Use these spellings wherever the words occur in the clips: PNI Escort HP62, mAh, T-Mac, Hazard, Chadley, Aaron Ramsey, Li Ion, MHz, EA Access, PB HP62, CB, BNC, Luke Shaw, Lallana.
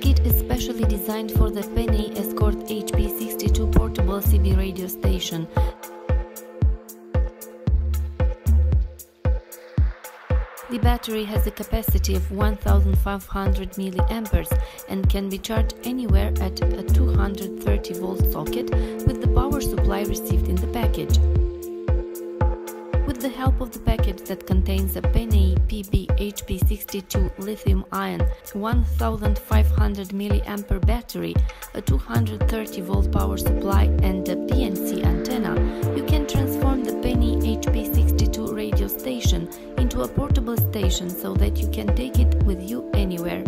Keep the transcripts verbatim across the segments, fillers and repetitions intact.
kit is specially designed for the P N I Escort H P sixty-two portable C B radio station. The battery has a capacity of one thousand five hundred milliamps and can be charged anywhere at a two hundred thirty volt socket with the power supply received in the package. With the help of the package that contains a P N I P B H P sixty-two lithium-ion one thousand five hundred milliamp hour battery, a two hundred thirty volt power supply and a B N C antenna, you can transform the P N I H P sixty-two radio station into a portable station so that you can take it with you anywhere.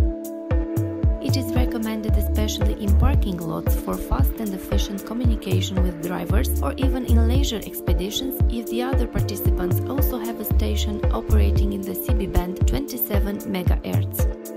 It is recommended especially in parking lots for fast and efficient communication with drivers, or even in leisure expeditions if the other participants also have a station operating in the C B band twenty-seven megahertz.